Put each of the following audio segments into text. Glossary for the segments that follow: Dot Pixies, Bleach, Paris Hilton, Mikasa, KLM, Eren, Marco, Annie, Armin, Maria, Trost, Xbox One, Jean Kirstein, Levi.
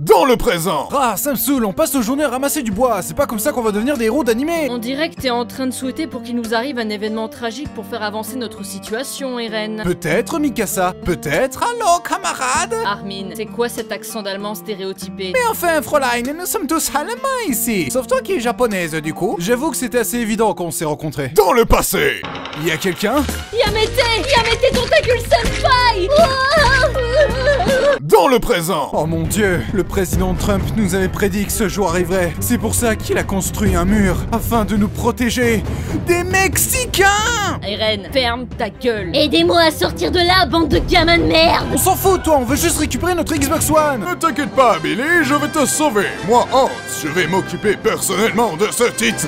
Dans le présent! Ah, ça me saoule, on passe nos journées à ramasser du bois, c'est pas comme ça qu'on va devenir des héros d'animé! On dirait que t'es en train de souhaiter pour qu'il nous arrive un événement tragique pour faire avancer notre situation, Eren. Peut-être, Mikasa, peut-être, allô, camarade! Armin, c'est quoi cet accent d'allemand stéréotypé? Mais enfin, Fräulein, nous sommes tous allemands ici! Sauf toi qui es japonaise, du coup. J'avoue que c'était assez évident qu'on s'est rencontrés. Dans le passé! Y a quelqu'un? Yamete, tentacule senpai! Dans le présent! Oh mon dieu, le président Trump nous avait prédit que ce jour arriverait. C'est pour ça qu'il a construit un mur, afin de nous protéger des Mexicains! Eren, ferme ta gueule! Aidez-moi à sortir de là, bande de gamins de merde! On s'en fout, toi, on veut juste récupérer notre Xbox One! Ne t'inquiète pas, Billy, je vais te sauver! Moi, Hans, je vais m'occuper personnellement de ce titre!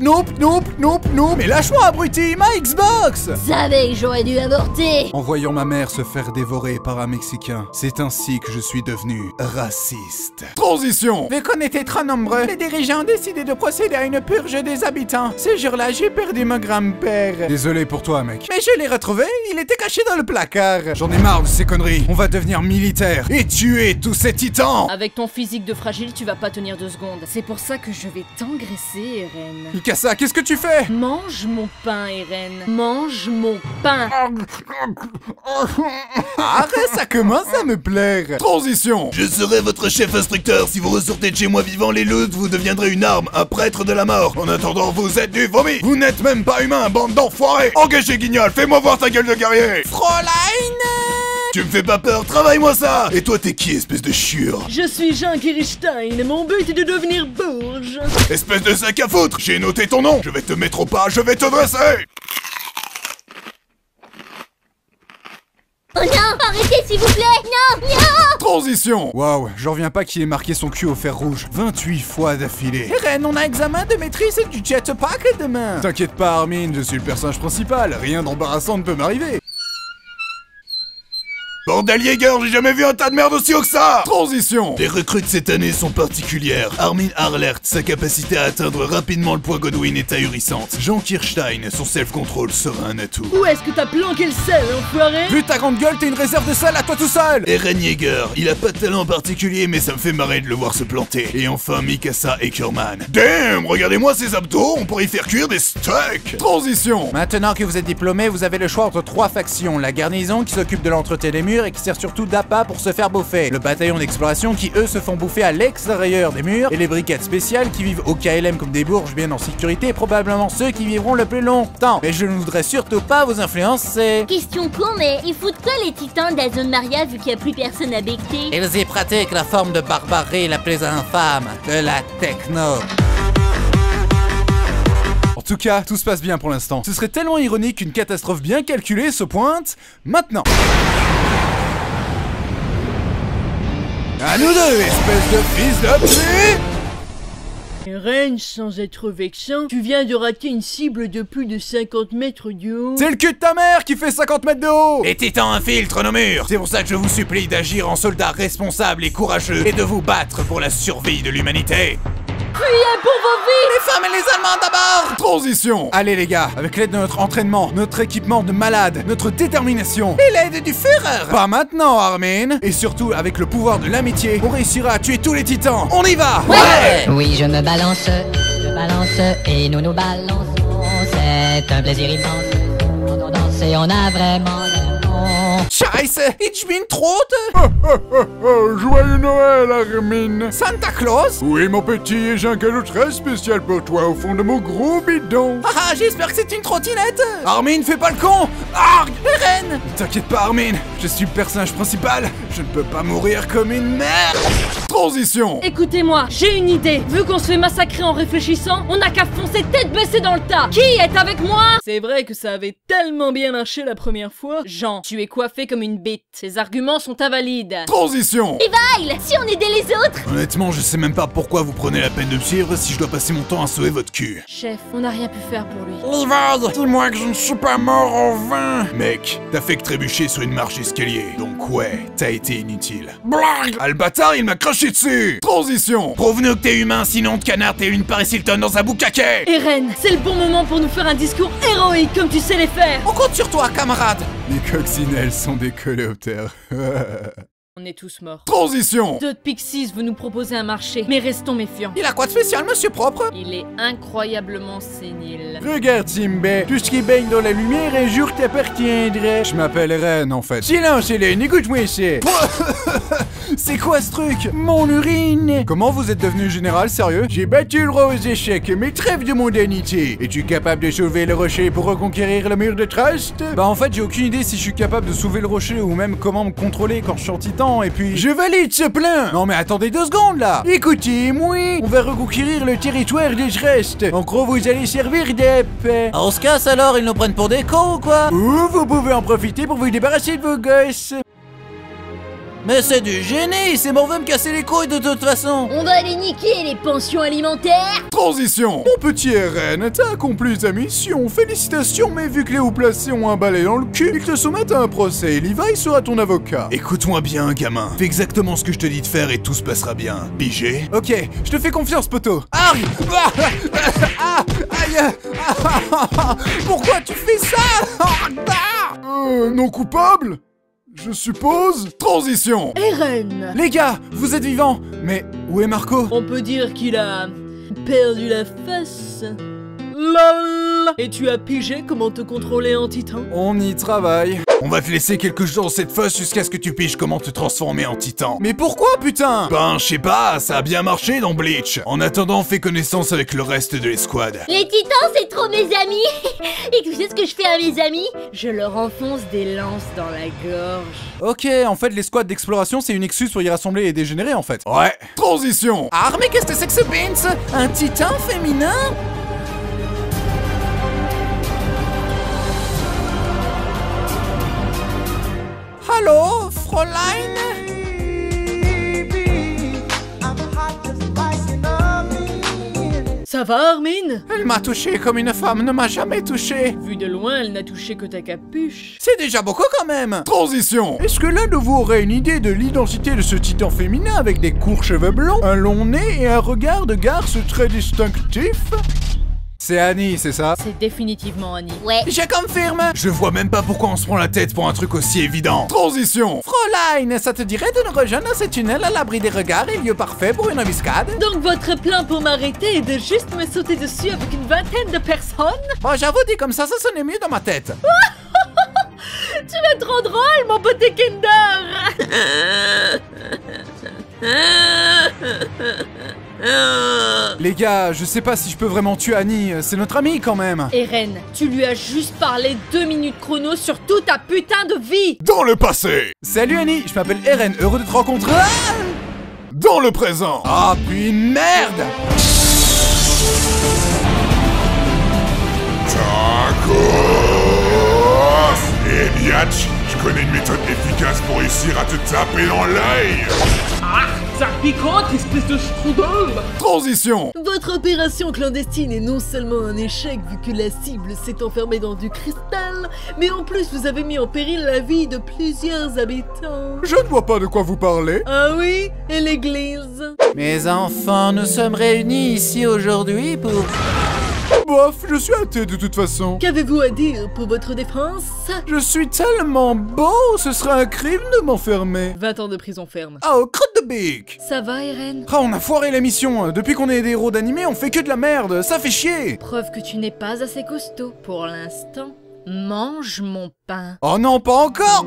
Nope. Mais lâche-moi, abruti, ma Xbox! Savais que j'aurais dû avorter! En voyant ma mère se faire dévorer par un Mexicain, c'est ainsi que je suis devenu raciste. Transition! Vu qu'on était trop nombreux, les dirigeants ont décidé de procéder à une purge des habitants. Ce jour-là, j'ai perdu mon grand-père. Désolé pour toi, mec. Mais je l'ai retrouvé, il était caché dans le placard. J'en ai marre de ces conneries. On va devenir militaire et tuer tous ces titans! Avec ton physique de fragile, tu vas pas tenir 2 secondes. C'est pour ça que je vais t'engraisser, Eren. Mikasa, qu'est-ce que tu fais? Mange mon pain, Eren. Mange mon pain. Arrête, ça commence à me plaire. Transition. Je serai votre chef instructeur. Si vous ressortez de chez moi vivant, les loups, vous deviendrez une arme, un prêtre de la mort. En attendant, vous êtes du vomi. Vous n'êtes même pas humain, bande d'enfoirés. Engagez, Guignol, fais-moi voir ta gueule de guerrier. Fräulein! Tu me fais pas peur, travaille-moi ça! Et toi, t'es qui, espèce de chiure? Je suis Jean Kirstein, mon but est de devenir bourge! Espèce de sac à foutre! J'ai noté ton nom! Je vais te mettre au pas, je vais te dresser! Oh non! Arrêtez, s'il vous plaît! Non! Transition! Waouh, j'en reviens pas qu'il ait marqué son cul au fer rouge 28 fois d'affilée. Eren, on a examen de maîtrise du jetpack demain! T'inquiète pas, Armin, je suis le personnage principal, rien d'embarrassant ne peut m'arriver. Bordel Jäger, j'ai jamais vu un tas de merde aussi haut que ça! Transition! Les recrues de cette année sont particulières. Armin Harlert, sa capacité à atteindre rapidement le point Godwin est ahurissante. Jean Kirstein, son self-control sera un atout. Où est-ce que t'as planqué le sel, enfoiré? Vu ta grande gueule, t'es une réserve de sel à toi tout seul! Eren Jäger, il a pas de talent en particulier, mais ça me fait marrer de le voir se planter. Et enfin, Mikasa et Kurman. Damn, regardez-moi ces abdos, on pourrait y faire cuire des steaks! Transition! Maintenant que vous êtes diplômés, vous avez le choix entre 3 factions. La garnison qui s'occupe de l'entretien des murs, et qui sert surtout d'appât pour se faire bouffer. Le bataillon d'exploration qui eux se font bouffer à l'extérieur des murs. Et les brigades spéciales qui vivent au KLM comme des bourges bien en sécurité. Probablement ceux qui vivront le plus longtemps. Mais je ne voudrais surtout pas vous influencer. Question con, mais ils foutent quoi les titans de la zone Maria vu qu'il n'y a plus personne à becter? Ils y pratiquent la forme de barbarie la plus infâme de la techno. En tout cas, tout se passe bien pour l'instant. Ce serait tellement ironique qu'une catastrophe bien calculée se pointe maintenant. À nous deux, espèce de fils de pute! Eren, sans être vexant, tu viens de rater une cible de plus de 50 mètres de haut. C'est le cul de ta mère qui fait 50 mètres de haut! Les titans infiltrent nos murs! C'est pour ça que je vous supplie d'agir en soldats responsables et courageux et de vous battre pour la survie de l'humanité! Fuyez pour vos vies! Les femmes et les Allemands d'abord! Transition! Allez les gars, avec l'aide de notre entraînement, notre équipement de malade, notre détermination et l'aide du Führer! Pas maintenant, Armin! Et surtout, avec le pouvoir de l'amitié, on réussira à tuer tous les titans! On y va! Ouais! Oui, je me balance et nous nous balançons. C'est un plaisir immense. Quand on danse et on a vraiment l'air bon. Scheiße, ich bin tot! Joyeux Noël, Armin! Santa Claus? Oui, mon petit, j'ai un cadeau très spécial pour toi au fond de mon gros bidon. Ah, j'espère que c'est une trottinette! Armin, fais pas le con! Arg! Eren! T'inquiète pas, Armin, je suis le personnage principal, je ne peux pas mourir comme une merde! Transition! Écoutez-moi, j'ai une idée. Vu qu'on se fait massacrer en réfléchissant, on n'a qu'à foncer tête baissée dans le tas. Qui est avec moi? C'est vrai que ça avait tellement bien marché la première fois. Jean, tu es coiffé comme une bête. Ces arguments sont invalides. Transition! Levi, si on aidait les autres? Honnêtement, je sais même pas pourquoi vous prenez la peine de me suivre si je dois passer mon temps à sauver votre cul. Chef, on n'a rien pu faire pour lui. Levi, dis-moi que je ne suis pas mort en vain. Mec, t'as fait que trébucher sur une marche d'escalier. Donc ouais, t'as été inutile. Blague! Ah, le bâtard, il m'a craché dessus! Transition! Prouve-nous que t'es humain, sinon de canard, t'es une Paris Hilton dans un boucaquet! Eren, c'est le bon moment pour nous faire un discours héroïque comme tu sais les faire. On compte sur toi, camarade. Les coccinelles sont des coléoptères. On est tous morts. Transition! Dot Pixies veut nous proposer un marché, mais restons méfiants. Il a quoi de spécial, monsieur propre? Il est incroyablement sénile. Regarde, Simbé, tout ce qui baigne dans la lumière un jour t'appartiendrait. Je m'appelle Ren, en fait. Silence, Hélène, écoute-moi ici. C'est quoi ce truc? Mon urine! Comment vous êtes devenu général, sérieux? J'ai battu le roi aux échecs, mais trêve de mondanité. Es-tu capable de sauver le rocher pour reconquérir le mur de Trost? Bah, en fait, j'ai aucune idée si je suis capable de sauver le rocher ou même comment me contrôler quand je suis en titan. Et puis je valide ce plein. Non mais attendez 2 secondes là. Écoutez-moi, on va reconquérir le territoire des restes. En gros vous allez servir d'épée. On se casse alors, ils nous prennent pour des cons ou quoi? Ou vous pouvez en profiter pour vous débarrasser de vos gosses. Mais c'est du génie, c'est bon, on veut me casser les couilles de toute façon. On va les niquer, les pensions alimentaires. Transition. Mon petit Eren, t'as accompli ta mission, félicitations, mais vu que les hauts placés ont un balai dans le cul, ils te soumettent à un procès et Levi sera ton avocat. Écoute-moi bien, gamin, fais exactement ce que je te dis de faire et tout se passera bien. Pigé? Ok, je te fais confiance, poteau. Aïe. Pourquoi tu fais ça? Non coupable? Je suppose. Transition. Eren. Les gars, vous êtes vivants. Mais où est Marco? On peut dire qu'il a perdu la face. LOL. Et tu as pigé comment te contrôler en titan? On y travaille. On va te laisser quelques jours dans cette fosse jusqu'à ce que tu piges comment te transformer en titan. Mais pourquoi putain? Ben je sais pas, ça a bien marché dans Bleach. En attendant, fais connaissance avec le reste de l'escouade. Les titans c'est trop mes amis. Et tu sais ce que je fais à mes amis? Je leur enfonce des lances dans la gorge. Ok, en fait l'escouade d'exploration c'est une excuse pour y rassembler et dégénérer en fait. Ouais. Transition. Ah mais qu'est-ce que c'est que ce Beans? Un titan féminin? Allô, Fräulein? Ça va, Armin? Elle m'a touché comme une femme ne m'a jamais touché. Vu de loin, elle n'a touché que ta capuche. C'est déjà beaucoup quand même. Transition. Est-ce que l'un de vous aurait une idée de l'identité de ce titan féminin avec des courts cheveux blonds, un long nez et un regard de garce très distinctif? C'est Annie, c'est ça? C'est définitivement Annie. Ouais. Je confirme. Je vois même pas pourquoi on se prend la tête pour un truc aussi évident. Transition. Fräulein, ça te dirait de nous rejoindre dans ce tunnel à l'abri des regards et lieu parfait pour une embuscade? Donc votre plan pour m'arrêter est de juste me sauter dessus avec une vingtaine de personnes? Bon, j'avoue, dit comme ça, ça sonnait mieux dans ma tête. Tu vas trop drôle, mon beauté Kinder. Les gars, je sais pas si je peux vraiment tuer Annie, c'est notre amie quand même. Eren, tu lui as juste parlé 2 minutes chrono sur toute ta putain de vie. Dans le passé. Salut Annie, je m'appelle Eren, heureux de te rencontrer. Dans le présent. Ah puis merde. Tacos. Eh biatch, je connais une méthode efficace pour réussir à te taper dans l'œil. Ah. Ça picote, espèce de strudel. Transition. Votre opération clandestine est non seulement un échec vu que la cible s'est enfermée dans du cristal, mais en plus vous avez mis en péril la vie de plusieurs habitants. Je ne vois pas de quoi vous parlez. Ah oui, et l'église. Mes enfants, nous sommes réunis ici aujourd'hui pour... Bof, je suis athée de toute façon. Qu'avez-vous à dire pour votre défense? Je suis tellement beau, ce serait un crime de m'enfermer. 20 ans de prison ferme. Oh, crotte de bique. Ça va, Eren? Ah, on a foiré la mission. Depuis qu'on est des héros d'animé, on fait que de la merde. Ça fait chier. Preuve que tu n'es pas assez costaud. Pour l'instant, mange mon pain. Oh non, pas encore.